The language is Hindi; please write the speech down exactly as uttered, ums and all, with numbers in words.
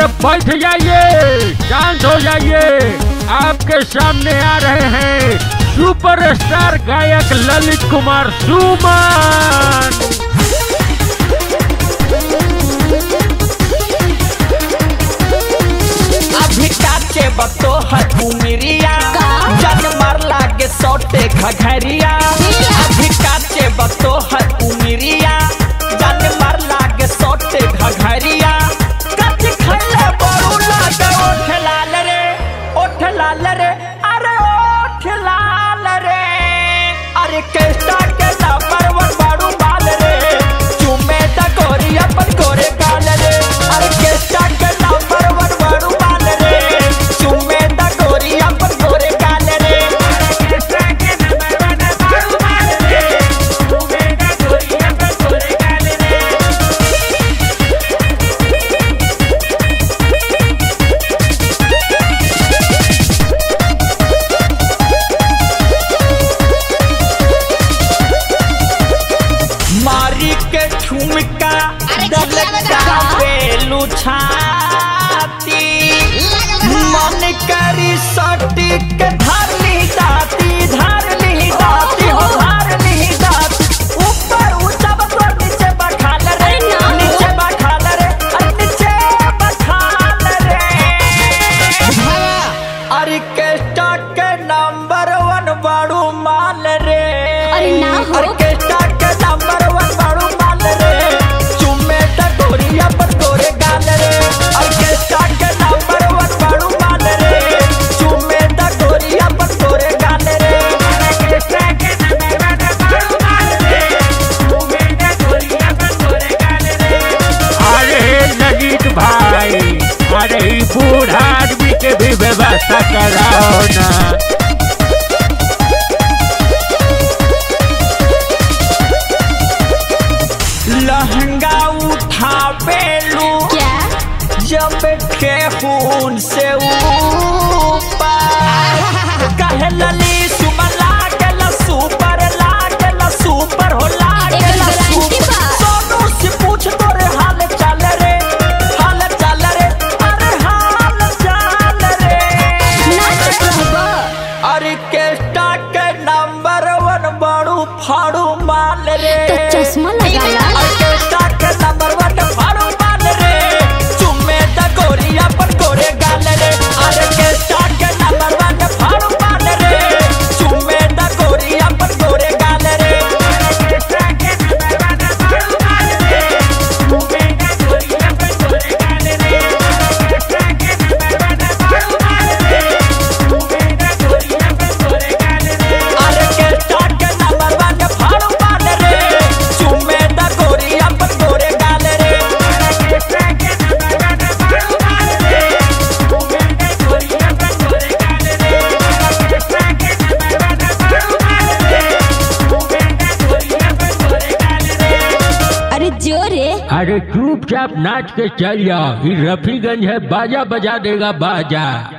अरे बैठ जाइए, शांत हो जाइए। आपके सामने आ रहे हैं सुपरस्टार गायक ललित कुमार सुमन। बतो हटू मिरिया जन मार लागे सोटे घघरिया। अभी काचे बतो हटू मिरिया जन मार लागे सोटे घघरिया। कच खले बड़ू लागे ओठ लाल रे, ओठ लाल रे, अरे ओठ लाल रे। अरे कैसा के सापर वर बड़ू बाल रे, चुमे ता गोरी अपन गोरे काल रे। अरे कैसा के सापर वर बड़ू बाल रे। मन करी सटी के धर ली दाती, धर ली दाती, हो धर ली दाती। ऊपर ऊंचा बतौर नीचे बखाल रे, नीचे बखाल रे, नीचे बखाल रे। अरे केस्टा के नंबर वन बड़ू माल रे। अरे ना हो केस्टा के नंबर वन बड़ू माल रे। चुम्मे त गोरिया पर गोरे गाल रे। अरे केस्टा के नंबर वन बड़ू बूढ़ आदमी के भी व्यवस्था कराओ ना। लहंगा उठावे लू जब खून से ऊपर कहे लली सुमन लागल सुपर, लागल सुपर हो लागल सुपर। सोनू से पूछ तोरे हाल चाल रे, हाल चाल रे, अरे हाल चाल रे। ऑर्केस्ट्रा के नंबर वन बड़ू फाड़ू माल रे। चश्मा ऑर्केस्ट्रा के नंबर वन फाड़ू माल रे। चुम्मे ता गोरिया पर गोरे गाल रे। ऑर्केस्ट्रा के नंबर वन फाड़ू माल रे। चुम्मे ता गोरिया पर गोरे गाल रे। अरे चुपचाप नाच के चल जाओ, रफीगंज है, बाजा बजा देगा बाजा।